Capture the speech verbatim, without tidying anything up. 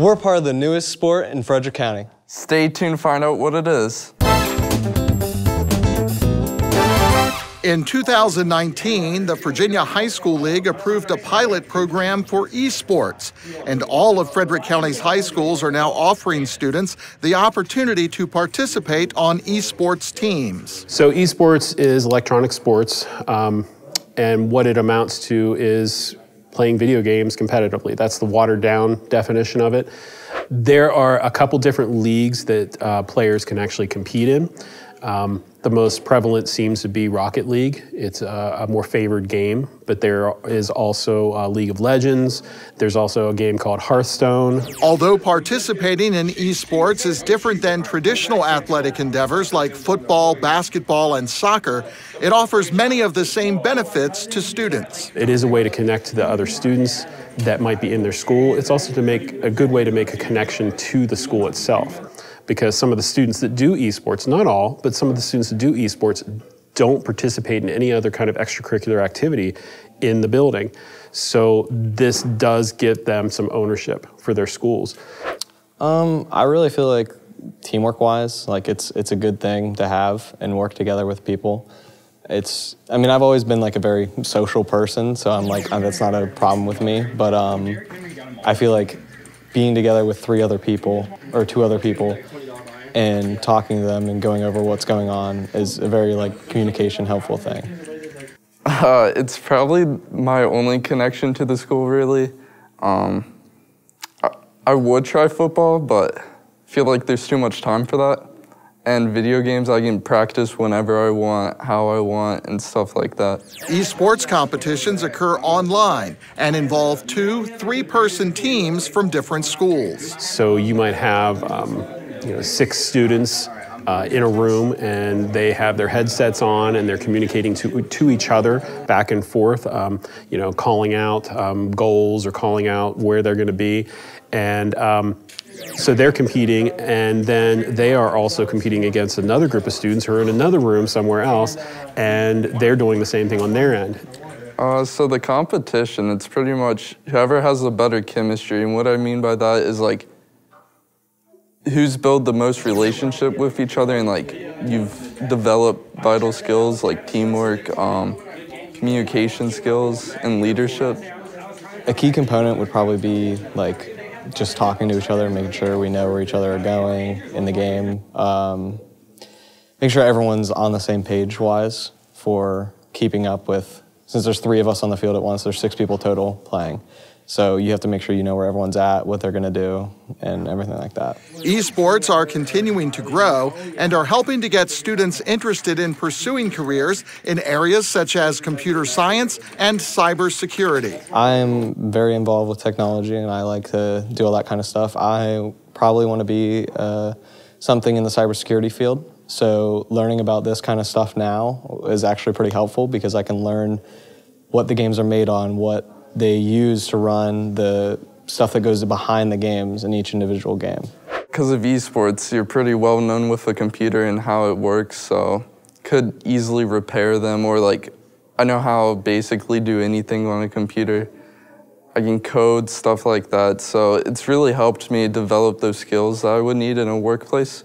We're part of the newest sport in Frederick County. Stay tuned to find out what it is. In two thousand nineteen, the Virginia High School League approved a pilot program for esports, and all of Frederick County's high schools are now offering students the opportunity to participate on esports teams. So esports is electronic sports, um, and what it amounts to is playing video games competitively. That's the watered-down definition of it. There are a couple different leagues that uh, players can actually compete in. Um, the most prevalent seems to be Rocket League. It's a, a more favored game, but there is also uh, League of Legends. There's also a game called Hearthstone. Although participating in esports is different than traditional athletic endeavors like football, basketball, and soccer, it offers many of the same benefits to students. It is a way to connect to the other students that might be in their school. It's also to make a good way to make a connection to the school itself, because some of the students that do esports, not all, but some of the students that do esports don't participate in any other kind of extracurricular activity in the building. So this does give them some ownership for their schools. Um, I really feel like teamwork-wise, like it's, it's a good thing to have and work together with people. It's, I mean, I've always been like a very social person, so I'm like, that's not a problem with me, but um, I feel like being together with three other people, or two other people, and talking to them and going over what's going on is a very like communication helpful thing. Uh, it's probably my only connection to the school really. Um, I, I would try football, but I feel like there's too much time for that. And video games, I can practice whenever I want, how I want, and stuff like that. Esports competitions occur online and involve two, three-person teams from different schools. So you might have um, you know, six students uh, in a room, and they have their headsets on, and they're communicating to, to each other back and forth, um, you know, calling out um, goals or calling out where they're going to be. And um, so they're competing, and then they are also competing against another group of students who are in another room somewhere else, and they're doing the same thing on their end. Uh, so the competition, it's pretty much whoever has the better chemistry, and what I mean by that is like who's built the most relationship with each other, and like you've developed vital skills like teamwork, um, communication skills, and leadership. A key component would probably be like just talking to each other, making sure we know where each other are going in the game. Um, make sure everyone's on the same page-wise for keeping up with, since there's three of us on the field at once, there's six people total playing. So you have to make sure you know where everyone's at, what they're going to do, and everything like that. Esports are continuing to grow and are helping to get students interested in pursuing careers in areas such as computer science and cybersecurity. I'm very involved with technology, and I like to do all that kind of stuff. I probably want to be uh, something in the cybersecurity field. So learning about this kind of stuff now is actually pretty helpful, because I can learn what the games are made on, what they use to run the stuff that goes behind the games in each individual game. Because of esports, you're pretty well known with the computer and how it works, so could easily repair them, or like, I know how to basically do anything on a computer. I can code, stuff like that, so it's really helped me develop those skills that I would need in a workplace.